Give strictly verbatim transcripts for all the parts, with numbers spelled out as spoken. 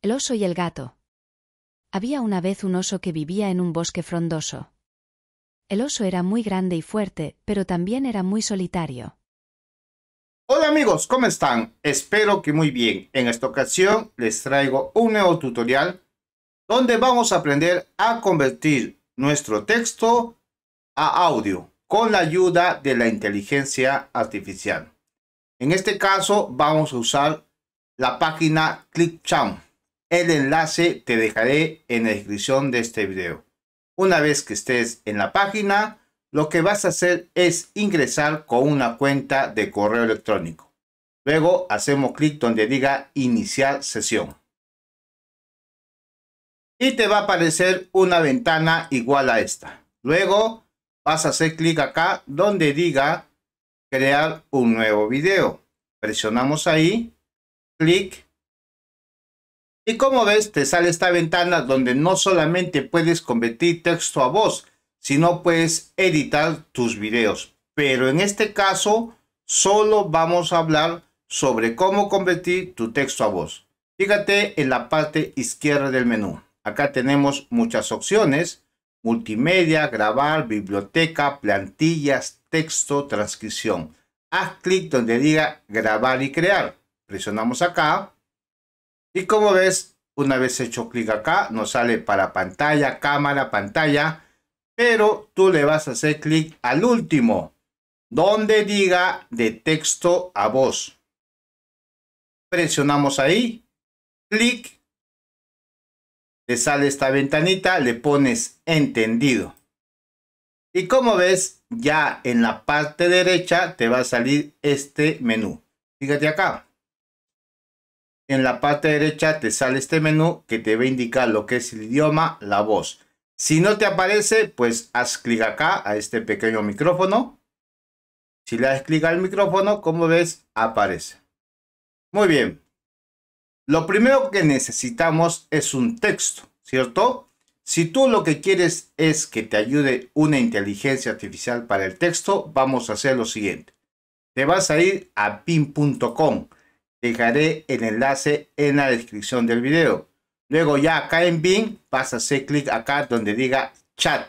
El oso y el gato. Había una vez un oso que vivía en un bosque frondoso. El oso era muy grande y fuerte, pero también era muy solitario. Hola amigos, ¿cómo están? Espero que muy bien. En esta ocasión les traigo un nuevo tutorial donde vamos a aprender a convertir nuestro texto a audio con la ayuda de la inteligencia artificial. En este caso vamos a usar la página Clipchamp. El enlace te dejaré en la descripción de este video. Una vez que estés en la página, lo que vas a hacer es ingresar con una cuenta de correo electrónico. Luego hacemos clic donde diga iniciar sesión. Y te va a aparecer una ventana igual a esta. Luego vas a hacer clic acá donde diga crear un nuevo video. Presionamos ahí, clic. Y como ves, te sale esta ventana donde no solamente puedes convertir texto a voz, sino puedes editar tus videos. Pero en este caso, solo vamos a hablar sobre cómo convertir tu texto a voz. Fíjate en la parte izquierda del menú. Acá tenemos muchas opciones. Multimedia, grabar, biblioteca, plantillas, texto, transcripción. Haz clic donde diga grabar y crear. Presionamos acá. Y como ves, una vez hecho clic acá, nos sale para pantalla, cámara, pantalla. Pero tú le vas a hacer clic al último, donde diga de texto a voz. Presionamos ahí, clic. Te sale esta ventanita, le pones entendido. Y como ves, ya en la parte derecha te va a salir este menú. Fíjate acá. En la parte derecha te sale este menú que te va a indicar lo que es el idioma, la voz. Si no te aparece, pues haz clic acá a este pequeño micrófono. Si le das clic al micrófono, como ves, aparece. Muy bien. Lo primero que necesitamos es un texto, ¿cierto? Si tú lo que quieres es que te ayude una inteligencia artificial para el texto, vamos a hacer lo siguiente. Te vas a ir a bing punto com. Dejaré el enlace en la descripción del video. Luego ya acá en Bing vas a hacer clic acá donde diga chat.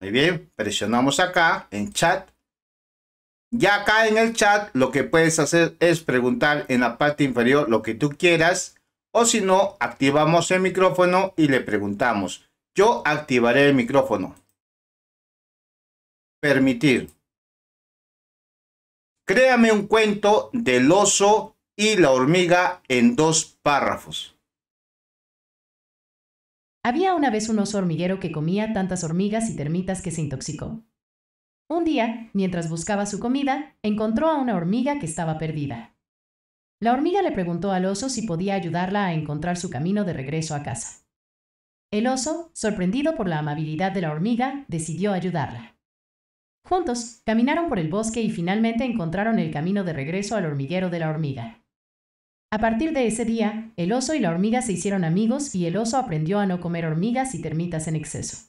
Muy bien, presionamos acá en chat. Ya acá en el chat lo que puedes hacer es preguntar en la parte inferior lo que tú quieras. O si no, activamos el micrófono y le preguntamos. Yo activaré el micrófono. Permitir. Créame un cuento del oso y la hormiga en dos párrafos. Había una vez un oso hormiguero que comía tantas hormigas y termitas que se intoxicó. Un día, mientras buscaba su comida, encontró a una hormiga que estaba perdida. La hormiga le preguntó al oso si podía ayudarla a encontrar su camino de regreso a casa. El oso, sorprendido por la amabilidad de la hormiga, decidió ayudarla. Juntos, caminaron por el bosque y finalmente encontraron el camino de regreso al hormiguero de la hormiga. A partir de ese día, el oso y la hormiga se hicieron amigos y el oso aprendió a no comer hormigas y termitas en exceso.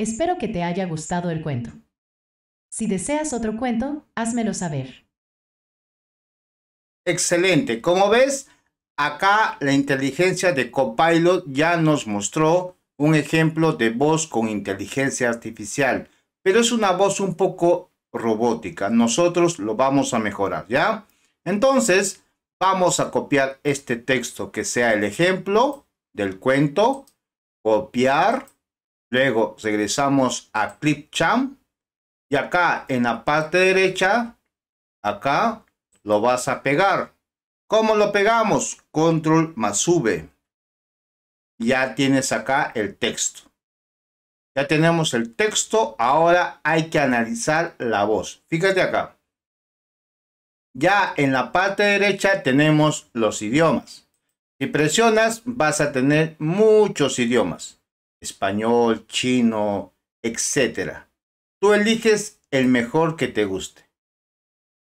Espero que te haya gustado el cuento. Si deseas otro cuento, házmelo saber. Excelente. Como ves, acá la inteligencia de Copilot ya nos mostró un ejemplo de voz con inteligencia artificial. Pero es una voz un poco robótica. Nosotros lo vamos a mejorar, ¿ya? Entonces, vamos a copiar este texto que sea el ejemplo del cuento. Copiar. Luego regresamos a Clipchamp. Y acá en la parte derecha, acá lo vas a pegar. ¿Cómo lo pegamos? Control más V. Ya tienes acá el texto. Ya tenemos el texto, ahora hay que analizar la voz. Fíjate acá. Ya en la parte derecha tenemos los idiomas. Si presionas vas a tener muchos idiomas. Español, chino, etcétera. Tú eliges el mejor que te guste.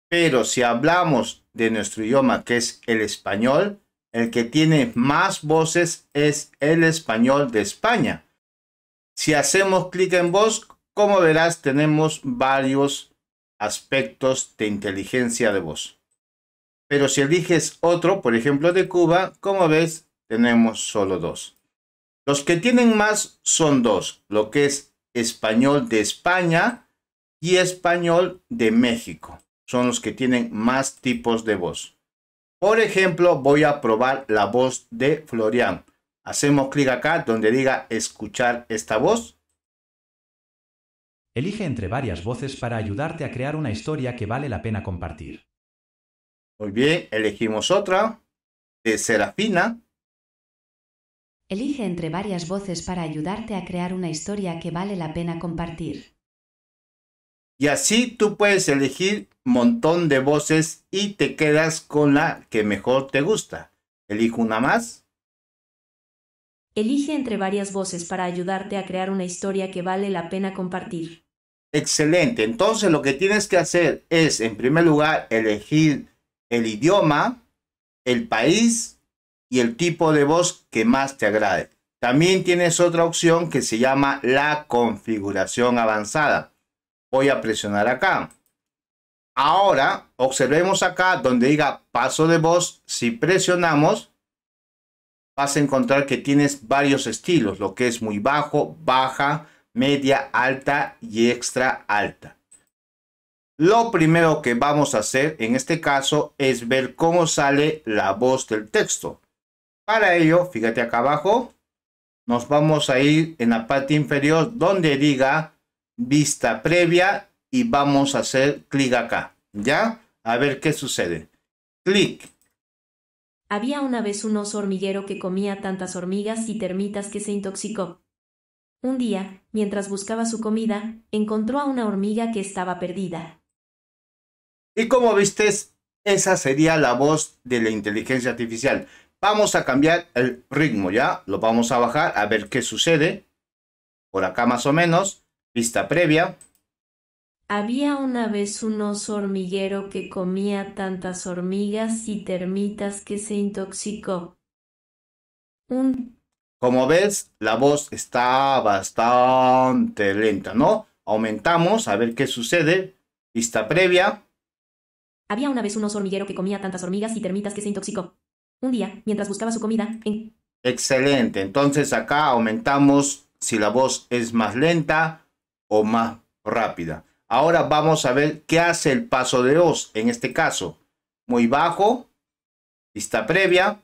Pero si hablamos de nuestro idioma que es el español, el que tiene más voces es el español de España. Si hacemos clic en voz, como verás, tenemos varios aspectos de inteligencia de voz. Pero si eliges otro, por ejemplo de Cuba, como ves, tenemos solo dos. Los que tienen más son dos, lo que es español de España y español de México. Son los que tienen más tipos de voz. Por ejemplo, voy a probar la voz de Florian. Hacemos clic acá donde diga escuchar esta voz. Elige entre varias voces para ayudarte a crear una historia que vale la pena compartir. Muy bien, elegimos otra, de Serafina. Elige entre varias voces para ayudarte a crear una historia que vale la pena compartir. Y así tú puedes elegir un montón de voces y te quedas con la que mejor te gusta. Elijo una más. Elige entre varias voces para ayudarte a crear una historia que vale la pena compartir. Excelente. Entonces lo que tienes que hacer es, en primer lugar, elegir el idioma, el país y el tipo de voz que más te agrade. También tienes otra opción que se llama la configuración avanzada. Voy a presionar acá. Ahora observemos acá donde diga paso de voz. Si presionamos, vas a encontrar que tienes varios estilos, lo que es muy bajo, baja, media, alta y extra alta. Lo primero que vamos a hacer en este caso es ver cómo sale la voz del texto. Para ello, fíjate acá abajo, nos vamos a ir en la parte inferior donde diga vista previa y vamos a hacer clic acá, ¿ya? A ver qué sucede. Clic. Había una vez un oso hormiguero que comía tantas hormigas y termitas que se intoxicó. Un día, mientras buscaba su comida, encontró a una hormiga que estaba perdida. Y como viste, esa sería la voz de la inteligencia artificial. Vamos a cambiar el ritmo, ¿ya? Lo vamos a bajar a ver qué sucede. Por acá más o menos. Vista previa. Había una vez un oso hormiguero que comía tantas hormigas y termitas que se intoxicó. Un... Como ves, la voz está bastante lenta, ¿no? Aumentamos a ver qué sucede. Vista previa. Había una vez un oso hormiguero que comía tantas hormigas y termitas que se intoxicó. Un día, mientras buscaba su comida... En... Excelente. Entonces acá aumentamos si la voz es más lenta o más rápida. Ahora vamos a ver qué hace el paso de voz en este caso. Muy bajo. Vista previa.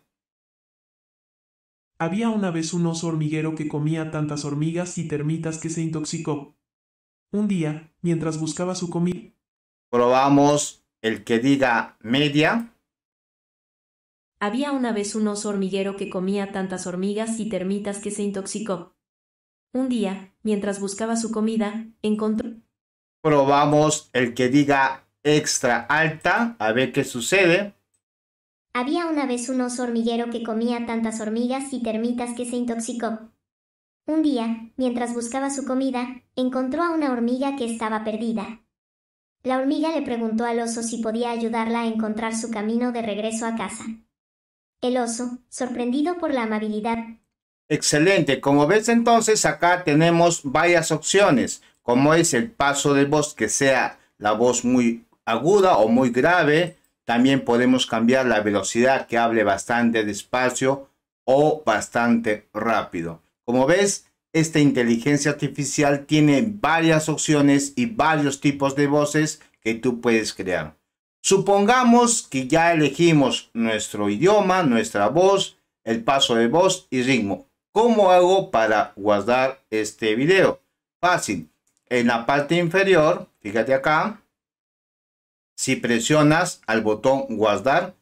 Había una vez un oso hormiguero que comía tantas hormigas y termitas que se intoxicó. Un día, mientras buscaba su comida... Probamos... El que diga media. Había una vez un oso hormiguero que comía tantas hormigas y termitas que se intoxicó. Un día, mientras buscaba su comida, encontró... Probamos el que diga extra alta, a ver qué sucede. Había una vez un oso hormiguero que comía tantas hormigas y termitas que se intoxicó. Un día, mientras buscaba su comida, encontró a una hormiga que estaba perdida. La hormiga le preguntó al oso si podía ayudarla a encontrar su camino de regreso a casa. El oso, sorprendido por la amabilidad. Excelente. Como ves entonces, acá tenemos varias opciones, como es el paso de voz, que sea la voz muy aguda o muy grave. También podemos cambiar la velocidad, que hable bastante despacio o bastante rápido. Como ves, esta inteligencia artificial tiene varias opciones y varios tipos de voces que tú puedes crear. Supongamos que ya elegimos nuestro idioma, nuestra voz, el paso de voz y ritmo. ¿Cómo hago para guardar este video? Fácil. En la parte inferior, fíjate acá, si presionas al botón guardar,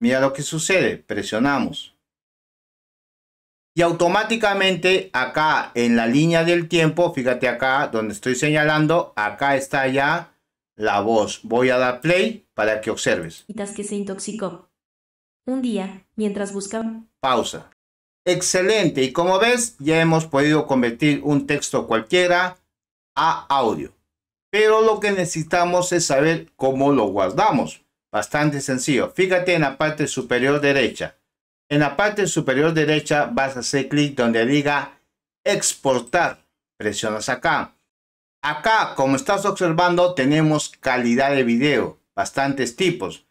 mira lo que sucede. Presionamos. Y automáticamente acá en la línea del tiempo, fíjate acá donde estoy señalando, acá está ya la voz. Voy a dar play para que observes. Que se intoxicó. Un día, mientras buscaba... Pausa. Excelente. Y como ves, ya hemos podido convertir un texto cualquiera a audio. Pero lo que necesitamos es saber cómo lo guardamos. Bastante sencillo. Fíjate en la parte superior derecha. En la parte superior derecha vas a hacer clic donde diga exportar. Presionas acá. Acá, como estás observando, tenemos calidad de video, bastantes tipos.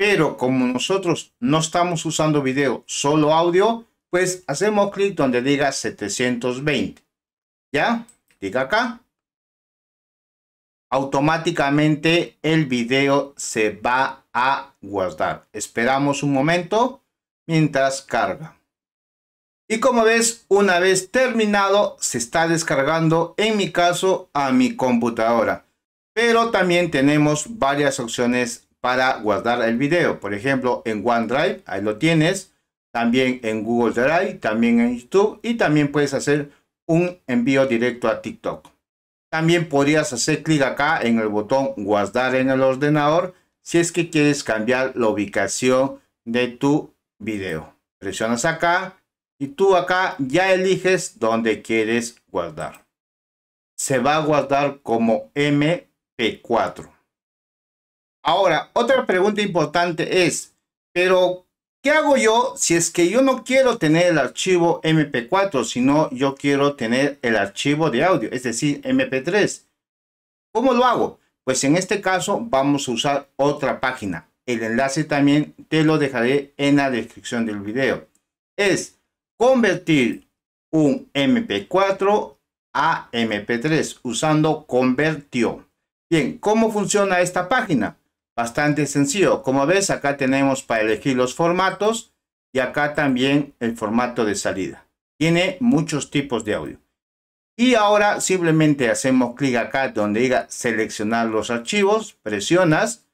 Pero como nosotros no estamos usando video, solo audio, pues hacemos clic donde diga setecientos veinte. ¿Ya? Clic acá. Automáticamente el video se va a guardar. Esperamos un momento mientras carga. Y como ves, una vez terminado, se está descargando, en mi caso, a mi computadora. Pero también tenemos varias opciones para guardar el video. Por ejemplo, en OneDrive, ahí lo tienes. También en Google Drive, también en YouTube. Y también puedes hacer un envío directo a TikTok. También podrías hacer clic acá en el botón guardar en el ordenador si es que quieres cambiar la ubicación de tu video. Presionas acá y tú acá ya eliges dónde quieres guardar. Se va a guardar como eme pe cuatro. Ahora, otra pregunta importante es, pero ¿qué hago yo si es que yo no quiero tener el archivo eme pe cuatro, sino yo quiero tener el archivo de audio, es decir, eme pe tres? ¿Cómo lo hago? Pues en este caso vamos a usar otra página. El enlace también te lo dejaré en la descripción del video. Es convertir un eme pe cuatro a eme pe tres usando Convertio. Bien, ¿cómo funciona esta página? Bastante sencillo. Como ves, acá tenemos para elegir los formatos y acá también el formato de salida. Tiene muchos tipos de audio. Y ahora simplemente hacemos clic acá donde diga seleccionar los archivos, presionas,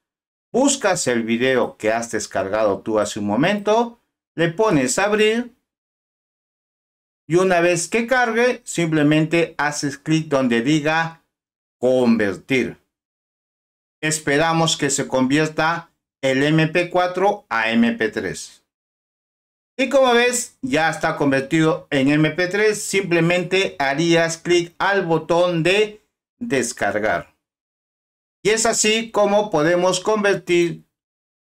buscas el video que has descargado tú hace un momento, le pones abrir y una vez que cargue, simplemente haces clic donde diga convertir. Esperamos que se convierta el eme pe cuatro a eme pe tres. Y como ves, ya está convertido en eme pe tres. Simplemente harías clic al botón de descargar. Y es así como podemos convertir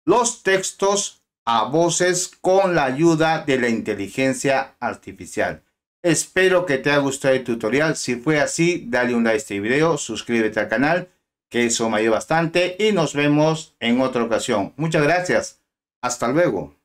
los textos a voces con la ayuda de la inteligencia artificial. Espero que te haya gustado el tutorial. Si fue así, dale un like a este video, suscríbete al canal, que eso me ayuda bastante, y nos vemos en otra ocasión. Muchas gracias. Hasta luego.